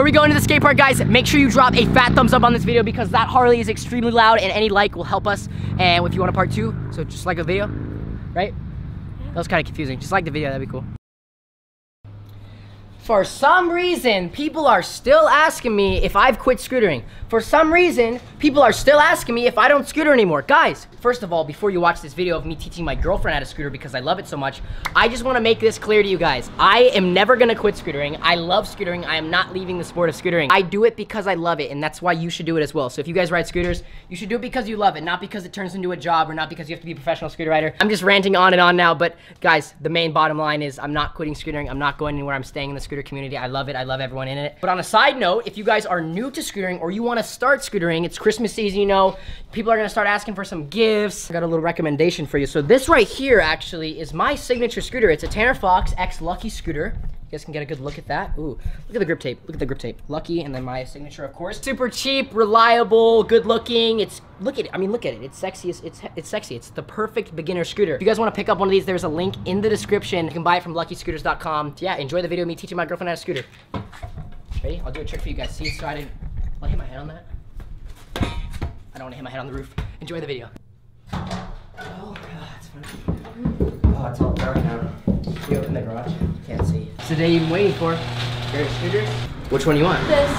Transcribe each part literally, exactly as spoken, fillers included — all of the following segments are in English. Before we go into the skate park, guys, make sure you drop a fat thumbs up on this video because that Harley is extremely loud and any like will help us. And if you want a part two, so just like a video, right? That was kind of confusing. Just like the video, that'd be cool. For some reason, people are still asking me if I've quit scootering. For some reason, people are still asking me if I don't scooter anymore. Guys, first of all, before you watch this video of me teaching my girlfriend how to scooter because I love it so much, I just wanna make this clear to you guys. I am never gonna quit scootering. I love scootering. I am not leaving the sport of scootering. I do it because I love it, and that's why you should do it as well. So if you guys ride scooters, you should do it because you love it, not because it turns into a job or not because you have to be a professional scooter rider. I'm just ranting on and on now, but guys, the main bottom line is I'm not quitting scootering. I'm not going anywhere. I'm staying in the scooter community. I love it. I love everyone in it. But on a side note, if you guys are new to scootering or you want to start scootering, it's Christmas season, you know, people are going to start asking for some gifts. I got a little recommendation for you. So this right here actually is my signature scooter. It's a Tanner Fox X Lucky scooter. You guys can get a good look at that. Ooh, look at the grip tape. Look at the grip tape. Lucky, and then my signature, of course. Super cheap, reliable, good looking. It's, look at it. I mean, look at it. It's sexy. It's, it's, it's sexy. It's the perfect beginner scooter. If you guys want to pick up one of these, there's a link in the description. You can buy it from lucky scooters dot com. Yeah, enjoy the video of me teaching my girlfriend how to scooter. Ready? I'll do a trick for you guys. See, so I didn't, will I hit my head on that? I don't want to hit my head on the roof. Enjoy the video. Oh, God, it's funny. Oh, it's all dark now. Can you open the garage? Can't see. It's the day you've been waiting for. Your scooter. Which one do you want? This.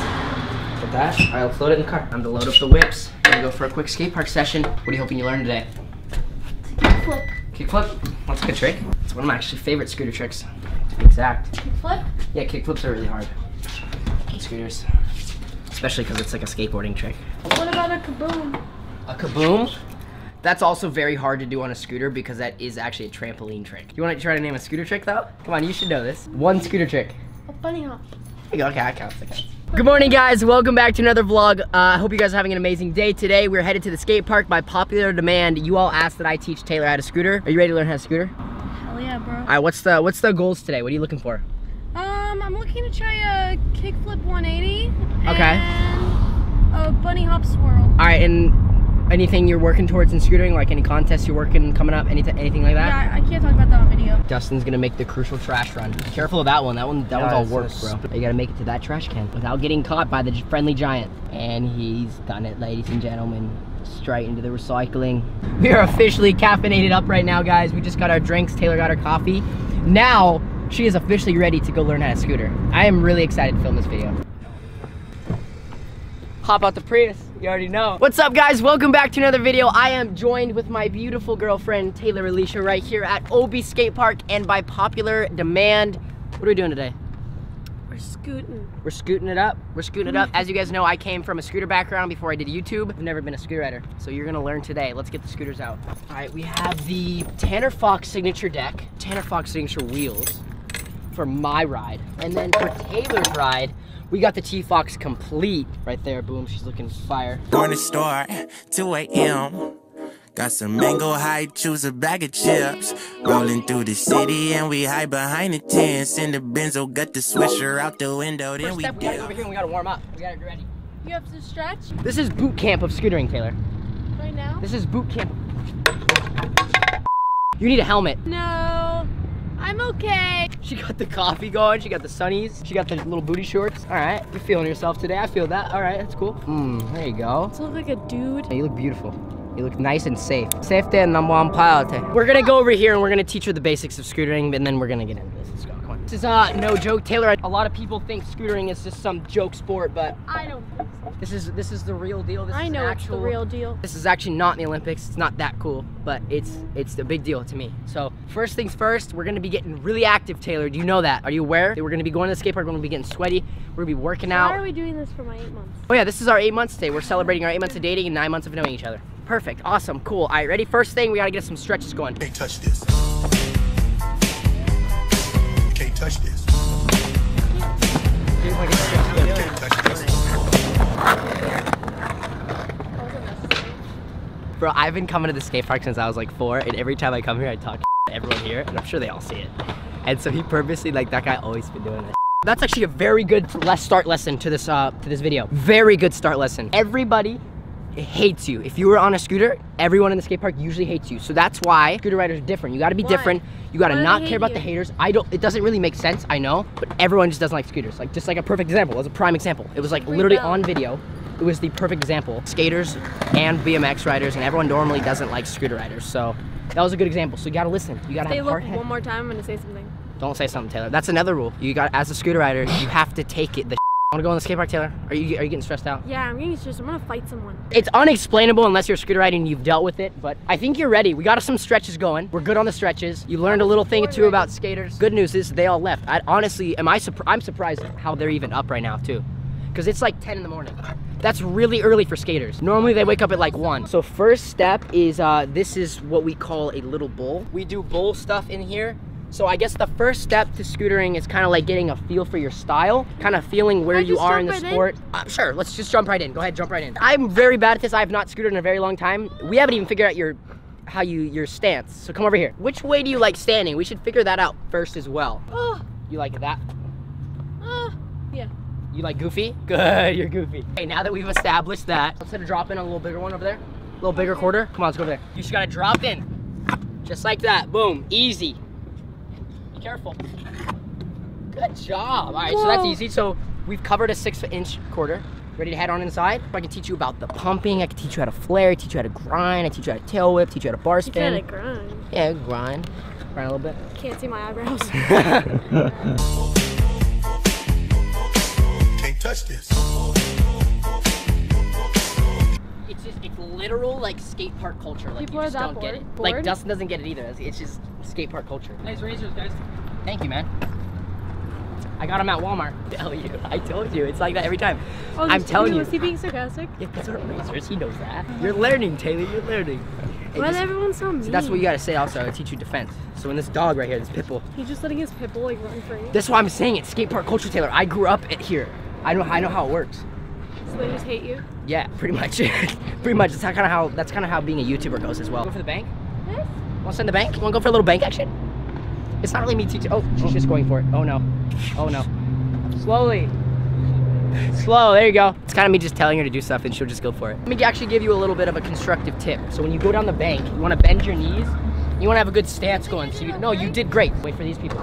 With that? All right, let's load it in the car. Time to load up the whips. We're gonna go for a quick skate park session. What are you hoping you learn today? Kickflip. Kickflip? That's a good trick. It's one of my actually favorite scooter tricks, to be exact. Kickflip? Yeah, kickflips are really hard on scooters, especially because it's like a skateboarding trick. What about a kaboom? A kaboom? That's also very hard to do on a scooter because that is actually a trampoline trick. You want to try to name a scooter trick though? Come on, you should know this. One scooter trick. A bunny hop. Okay, I count. I count. Good morning, guys. Welcome back to another vlog. I uh, hope you guys are having an amazing day today. We're headed to the skate park by popular demand. You all asked that I teach Taylor how to scooter. Are you ready to learn how to scooter? Hell yeah, bro. All right, what's the what's the goals today? What are you looking for? Um, I'm looking to try a kickflip one eighty. Okay. And a bunny hop swirl. All right, and anything you're working towards in scootering, like any contests you're working coming up, anything, anything like that? Yeah, I can't talk about that on video. Dustin's gonna make the crucial trash run. Be careful of that one. That one, that yeah, one's all work, bro. You gotta make it to that trash can without getting caught by the friendly giant. And he's done it, ladies and gentlemen. Straight into the recycling. We are officially caffeinated up right now, guys. We just got our drinks. Taylor got her coffee. Now she is officially ready to go learn how to scooter. I am really excited to film this video. Hop out the Prius. You already know. What's up, guys? Welcome back to another video. I am joined with my beautiful girlfriend, Taylor Alicia, right here at O B Skatepark, and by popular demand, what are we doing today? We're scooting. We're scooting it up. We're scooting it up. As you guys know, I came from a scooter background before I did YouTube. I've never been a scooter rider, so you're gonna learn today. Let's get the scooters out. All right, we have the Tanner Fox signature deck, Tanner Fox signature wheels for my ride, and then for Taylor's ride, we got the T-Fox complete right there. Boom, she's looking fire. Going to store, two A M Got some mango hype, choose a bag of chips. Rolling through the city and we hide behind the tents. In the benzo, got the swisher out the window. Then we, we gotta go over here and we gotta warm up. We gotta get ready. You have to stretch? This is boot camp of scootering, Taylor. Right now? This is boot camp. You need a helmet. No. I'm okay. She got the coffee going. She got the sunnies. She got the little booty shorts. All right, you're feeling yourself today. I feel that. All right, that's cool. Mmm, there you go. You look like a dude. Yeah, you look beautiful. You look nice and safe. Safety and number one priority. We're gonna go over here and we're gonna teach her the basics of scootering, and then we're gonna get into this. Let's go. Come on. This is uh no joke, Taylor. A lot of people think scootering is just some joke sport, but I don't think so. This is this is the real deal. This I is know actual, it's the real deal. This is actually not in the Olympics. It's not that cool, but it's it's a big deal to me. So first things first, we're gonna be getting really active, Taylor. Do you know that? Are you aware that we're gonna be going to the skate park? We're gonna be getting sweaty. We're gonna be working so out. Why are we doing this for my eight months? Oh yeah, this is our eight months today. We're celebrating our eight months of dating and nine months of knowing each other. Perfect, awesome, cool. All right, ready? First thing, we gotta get some stretches going. Can't touch this. Can't touch this. Can't touch this. Bro, I've been coming to the skate park since I was like four, and every time I come here, I talk to everyone here, and I'm sure they all see it. And so he purposely, like, that guy always been doing that. That's actually a very good start lesson to this, uh, to this video. Very good start lesson. Everybody hates you. If you were on a scooter, everyone in the skate park usually hates you. So that's why scooter riders are different. You gotta be why? different. You gotta why not care about you? the haters. I don't, it doesn't really make sense, I know, but everyone just doesn't like scooters. Like, just like a perfect example, it was a prime example. It was like Free literally bell. on video. It was the perfect example. Skaters and B M X riders and everyone normally doesn't like scooter riders. So that was a good example. So you gotta listen. You gotta have a hard head. One more time, I'm gonna say something. Don't say something, Taylor. That's another rule. You got, as a scooter rider, you have to take it. The I wanna go in the skate park, Taylor. Are you are you getting stressed out? Yeah, I'm getting stressed. I'm gonna fight someone. It's unexplainable unless you're scooter riding and you've dealt with it, but I think you're ready. We got some stretches going. We're good on the stretches. You learned a little thing or two about skaters. Good news is they all left. I honestly, am I surprised? I'm surprised how they're even up right now too. Because it's like ten in the morning. That's really early for skaters. Normally they wake up at like one. So first step is, uh, this is what we call a little bowl. We do bowl stuff in here. So I guess the first step to scootering is kind of like getting a feel for your style, kind of feeling where you are in the sport. Uh, sure, let's just jump right in. Go ahead, jump right in. I'm very bad at this. I have not scootered in a very long time. We haven't even figured out your, how you, your stance. So come over here. Which way do you like standing? We should figure that out first as well. Oh. You like that? Uh, yeah. You like goofy? Good, you're goofy. Okay, now that we've established that, let's hit a drop in on a little bigger one over there. A little bigger quarter. Come on, let's go over there. You just gotta drop in. Just like that, boom, easy. Careful. Good job. All right, Whoa. so that's easy. So we've covered a six inch quarter. Ready to head on inside? I can teach you about the pumping. I can teach you how to flare, teach you how to grind, I teach you how to tail whip, teach you how to bar spin. You can grind. Yeah, grind. Grind a little bit. Can't see my eyebrows. Can't touch this. It's just, it's literal like skate park culture. Like People you just don't bored? get it. Bored? Like Dustin doesn't get it either. It's just skate park culture. Nice razors, guys. Thank you, man. I got them at Walmart. I tell you, I told you, it's like that every time. Oh, I'm telling you. Was he being sarcastic? Yeah, those are razors. He knows that. You're learning, Taylor. You're learning. Why is everyone so mean? So that's what you gotta say. Also, I teach you defense. So when this dog right here, this pit bull. He's just letting his pit bull like run free. That's why I'm saying it's skate park culture, Taylor. I grew up at here. I know. I know how it works. So they just hate you? Yeah, pretty much. Pretty much. That's kind of how. That's kind of how being a YouTuber goes as well. Go for the bank. Yes. Want to send the bank? Want to go for a little bank action? It's not really me teaching. Oh, she's just going for it. Oh no. Oh no. Slowly. Slow. There you go. It's kind of me just telling her to do stuff, and she'll just go for it. Let me actually give you a little bit of a constructive tip. So when you go down the bank, you want to bend your knees. You want to have a good stance going. So you, no, you did great. Wait for these people.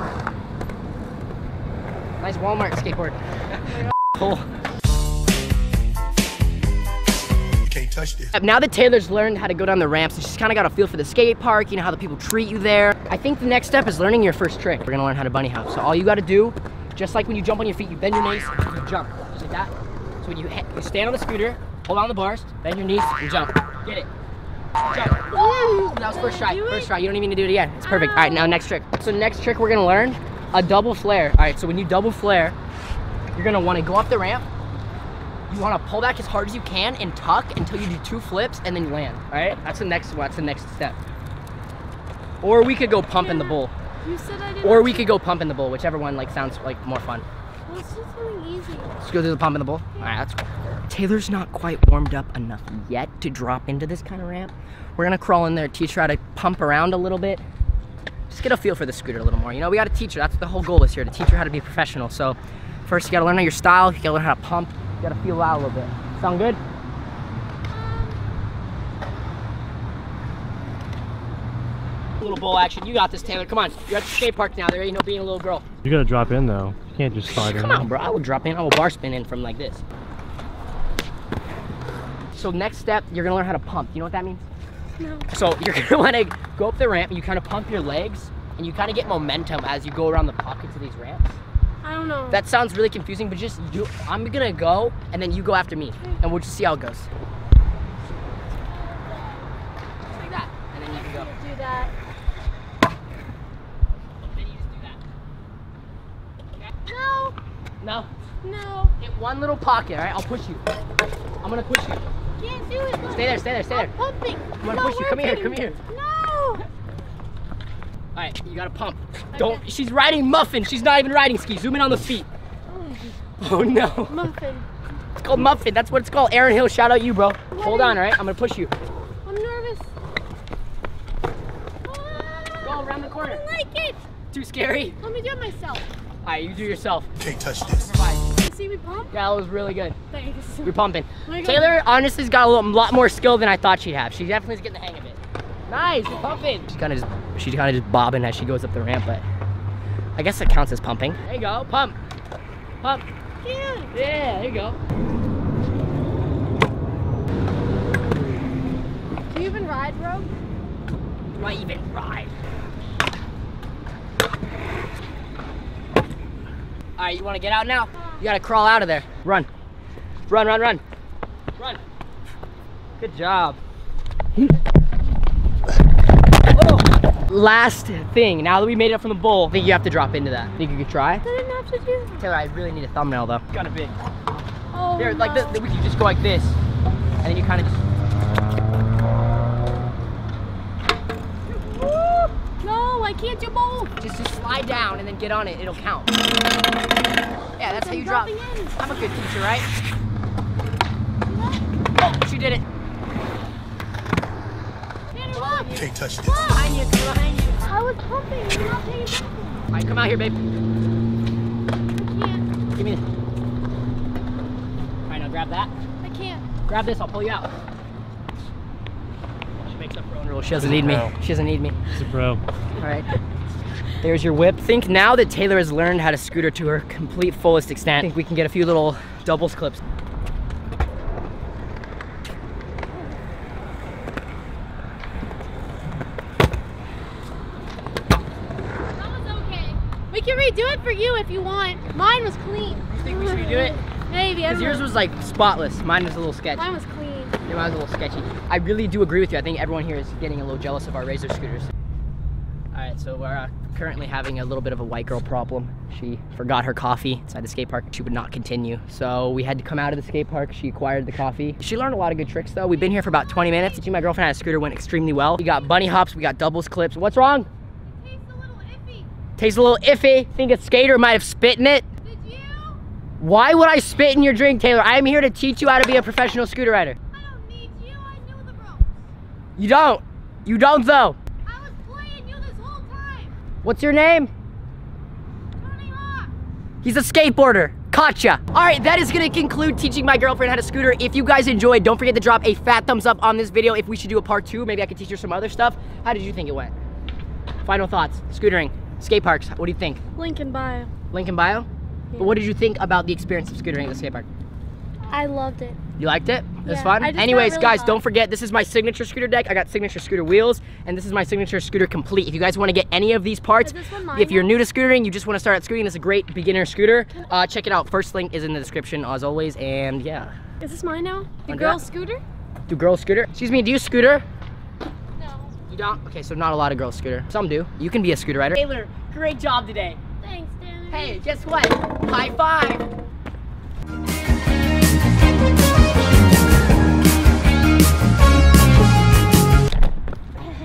Nice Walmart skateboard. Cool. Now that Taylor's learned how to go down the ramps, she's kind of got a feel for the skate park, you know, how the people treat you there. I think the next step is learning your first trick. We're gonna learn how to bunny hop. So all you gotta do, just like when you jump on your feet, you bend your knees, you jump, just like that. So when you, hit, you stand on the scooter, hold on the bars, bend your knees, and jump. Get it. Jump. Woo! That was first try, first try. You don't even need to do it again. It's perfect. All right, now next trick. So next trick we're gonna learn, a double flare. All right, so when you double flare, you're gonna wanna go up the ramp. You want to pull back as hard as you can and tuck until you do two flips and then you land. All right, that's the next one. That's the next step. Or we could go pump in the bowl. You said I didn't. Or we could go pump in the bowl, whichever one like sounds like more fun. Well, it's just something easy. Let's go do the pump in the bowl. Yeah. All right, that's cool. Taylor's not quite warmed up enough yet to drop into this kind of ramp. We're gonna crawl in there, teach her how to pump around a little bit. Just get a feel for the scooter a little more. You know, we got to teach her. That's the whole goal is here to teach her how to be professional. So first, you got to learn how your style. You got to learn how to pump. You gotta feel out a little bit. Sound good? Um, little bowl action. You got this, Taylor. Come on. You're at the skate park now. There ain't no being a little girl. You gotta drop in though. You can't just slide in. Come on, bro. I will drop in. I will bar spin in from like this. So next step, you're gonna learn how to pump. You know what that means? No. So you're gonna wanna go up the ramp and you kind of pump your legs and you kind of get momentum as you go around the pockets of these ramps. I don't know. That sounds really confusing, but just you, I'm gonna go and then you go after me, and we'll just see how it goes. Just like that, and then you can go. Do that. Then you just do that. Okay. No. No. No. Hit one little pocket, all right? I'll push you. I'm gonna push you. Can't do it. Buddy. Stay there. Stay there. Stay there. I'm pumping. I'm gonna push you. Come here. Come here. No. All right, you gotta pump. Don't. Okay. She's riding muffin. She's not even riding ski. Zoom in on the feet. Oh, oh no. Muffin. It's called muffin. That's what it's called. Aaron Hill, shout out you, bro. What Hold on, all right. I'm gonna push you. I'm nervous. Ah, go around the corner. I don't like it. Too scary. Let me do it myself. All right, you do yourself. Can't touch this. See me pump? Yeah, that was really good. Thanks. You're pumping. Oh Taylor honestly's got a little, lot more skill than I thought she'd have. She definitely is getting the hang of it. Nice, pumping. She's kind of just, she's kind of just bobbing as she goes up the ramp, but I guess it counts as pumping. There you go, pump, pump. Cute. Yeah, there you go. Do you even ride, bro? Do I even ride? All right, you want to get out now? You got to crawl out of there. Run, run, run, run, run. Good job. Last thing, now that we made it up from the bowl, I think you have to drop into that. Think you could try? I didn't have to do that. Taylor, I really need a thumbnail though. It's kind of big. Oh, there, no. Like the, the, we can just go like this, and then you kind of just. No, I can't do both. Just, just slide down and then get on it. It'll count. Yeah, that's I'm how you drop. In. I'm a good teacher, right? Yeah. Oh, she did it. You can't touch this. Behind you, behind you. I was pumping, you're not paying attention. All right, come out here, babe. I can't. Give me this. All right, now grab that. I can't. Grab this, I'll pull you out. She makes up her own rules. She doesn't need me. She doesn't need me. She's a pro. All right. There's your whip. I think now that Taylor has learned how to scooter to her complete fullest extent, I think we can get a few little doubles clips. Do it for you if you want. Mine was clean. You think we should do it? Maybe. Because yours was like spotless. Mine was a little sketchy. Mine was clean. Yeah, mine was a little sketchy. I really do agree with you. I think everyone here is getting a little jealous of our Razor scooters. All right, so we're uh, currently having a little bit of a white girl problem. She forgot her coffee inside the skate park. She would not continue. So we had to come out of the skate park. She acquired the coffee. She learned a lot of good tricks though. We've been here for about twenty minutes. My girlfriend had a scooter, went extremely well. We got bunny hops, we got doubles clips. What's wrong? Tastes a little iffy. Think a skater might have spit in it. Did you? Why would I spit in your drink, Taylor? I'm here to teach you how to be a professional scooter rider. I don't need you. I know the ropes. You don't. You don't, though. I was playing you this whole time. What's your name? Tony Hawk. He's a skateboarder. Gotcha. All right, that is gonna conclude teaching my girlfriend how to scooter. If you guys enjoyed, don't forget to drop a fat thumbs up on this video. If we should do a part two, maybe I could teach her some other stuff. How did you think it went? Final thoughts, scootering. Skate parks, what do you think? Link in bio. Link in bio? Yeah. But what did you think about the experience of scootering at the skate park? I loved it. You liked it? It was yeah, fun? Anyways, really guys, fun. Don't forget, this is my signature scooter deck. I got signature scooter wheels, and this is my signature scooter complete. If you guys want to get any of these parts, if you're new to scootering, you just want to start out scooting, it's a great beginner scooter. Uh, check it out. First link is in the description, as always, and yeah. Is this mine now? The girl scooter? Do girls scooter? Excuse me, do you scooter? Don't. Okay, so not a lot of girls scooter. Some do. You can be a scooter rider. Taylor, great job today. Thanks, Taylor. Hey, guess what? High five.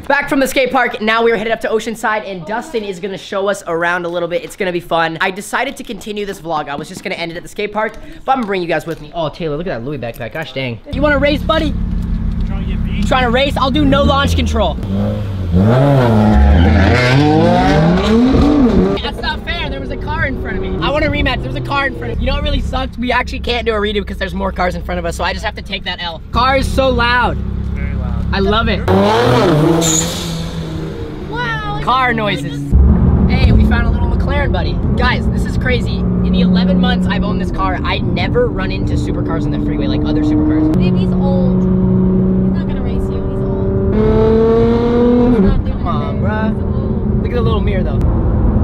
Back from the skate park, now we're headed up to Oceanside and Dustin is gonna show us around a little bit. It's gonna be fun. I decided to continue this vlog. I was just gonna end it at the skate park, but I'm gonna bring you guys with me. Oh, Taylor, look at that Louis backpack. Gosh dang. You wanna race, buddy? Trying to race, I'll do no launch control. That's not fair, there was a car in front of me. I want a rematch, there was a car in front of me. You know what really sucked? We actually can't do a redo because there's more cars in front of us, so I just have to take that L. Car is so loud. It's very loud. I love it. Wow. Car noises. Hey, we found a little McLaren, buddy. Guys, this is crazy. In the eleven months I've owned this car, I never run into supercars on the freeway like other supercars. Baby's old. Come on, bruh. Look at the little mirror, though.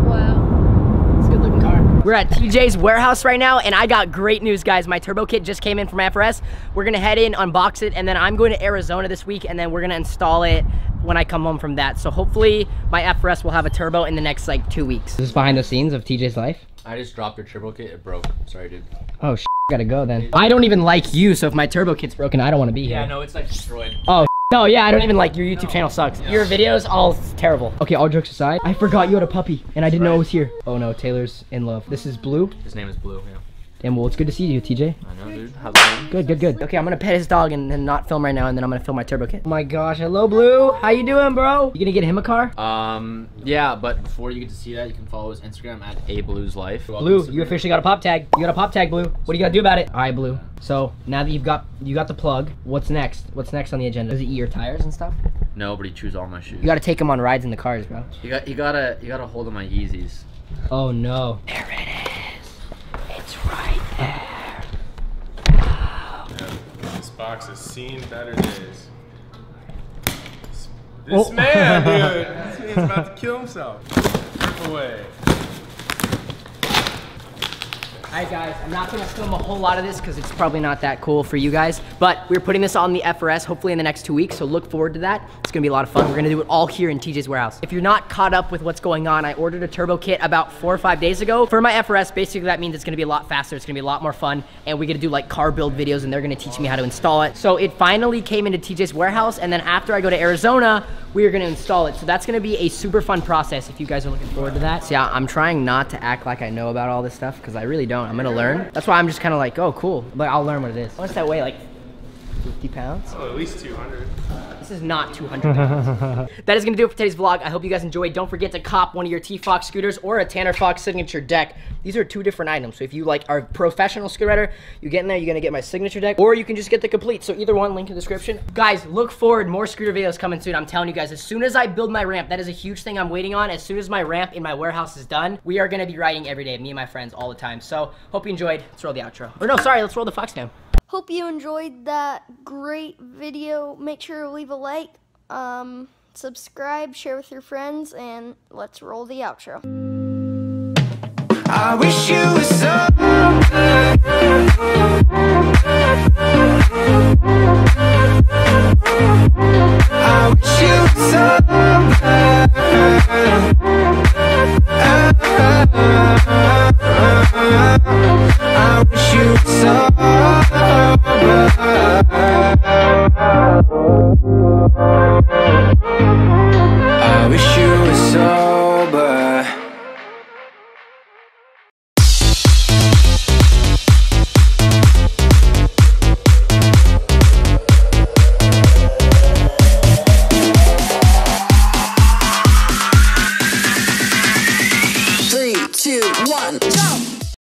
Wow. It's a good looking car. We're at T J's warehouse right now, and I got great news, guys. My turbo kit just came in from F R S. We're gonna head in, unbox it, and then I'm going to Arizona this week, and then we're gonna install it when I come home from that. So hopefully, my F R S will have a turbo in the next, like, two weeks. This is behind the scenes of T J's life. I just dropped your turbo kit. It broke. Sorry, dude. Oh, sh gotta go, then. I don't even like you, so if my turbo kit's broken, I don't want to be here. Yeah, no, it's, like, destroyed. Oh, no, yeah, I don't even like your YouTube no. channel sucks. Yeah. Your videos all terrible. Okay, all jokes aside, I forgot you had a puppy and I didn't right. know it was here. Oh no, Taylor's in love. This is Blue. His name is Blue, yeah. Damn, well, it's good to see you, T J. I know, dude. How's it going? Good, good, good. Okay, I'm gonna pet his dog and, and not film right now, and then I'm gonna film my turbo kit. Oh my gosh, hello, Blue. How you doing, bro? You gonna get him a car? Um, yeah, but before you get to see that, you can follow his Instagram at a blues life. Blue, you officially got a pop tag. You got a pop tag, Blue. What do you gotta do about it? All right, Blue. So now that you've got you got the plug, what's next? What's next on the agenda? Does he eat your tires and stuff? No, but he chews all my shoes. You gotta take him on rides in the cars, bro. You got you gotta you gotta hold of my Yeezys. Oh no. There it is. Right there. Oh. Yeah, this box has seen better days. This, this oh. man, dude, this man's about to kill himself. Rip away. Alright guys, I'm not going to film a whole lot of this because it's probably not that cool for you guys, but we're putting this on the F R S hopefully in the next two weeks, so look forward to that. It's going to be a lot of fun. We're going to do it all here in T J's warehouse. If you're not caught up with what's going on, I ordered a turbo kit about four or five days ago. For my F R S, basically that means it's going to be a lot faster, it's going to be a lot more fun, and we're going to do like car build videos and they're going to teach me how to install it. So it finally came into T J's warehouse, and then after I go to Arizona, we are going to install it. So that's going to be a super fun process if you guys are looking forward to that. So yeah, I'm trying not to act like I know about all this stuff because I really don't. I'm gonna learn. That's why I'm just kind of like, oh, cool. But I'll learn what it is. What's that weigh? Like fifty pounds? Oh, at least two hundred. This is not two hundred pounds. That is gonna do it for today's vlog. I hope you guys enjoyed. Don't forget to cop one of your T Fox scooters or a Tanner Fox signature deck. These are two different items. So if you like are a professional scooter rider, you get in there, you're gonna get my signature deck, or you can just get the complete. So either one, link in the description. Guys, look forward. More scooter videos coming soon. I'm telling you guys, as soon as I build my ramp, that is a huge thing I'm waiting on. As soon as my ramp in my warehouse is done, we are gonna be riding every day, me and my friends all the time. So hope you enjoyed. Let's roll the outro. Or no, sorry, let's roll the Fox cam. Hope you enjoyed that great video. Make sure to leave a like, um, subscribe, share with your friends, and let's roll the outro. I wish you were so good.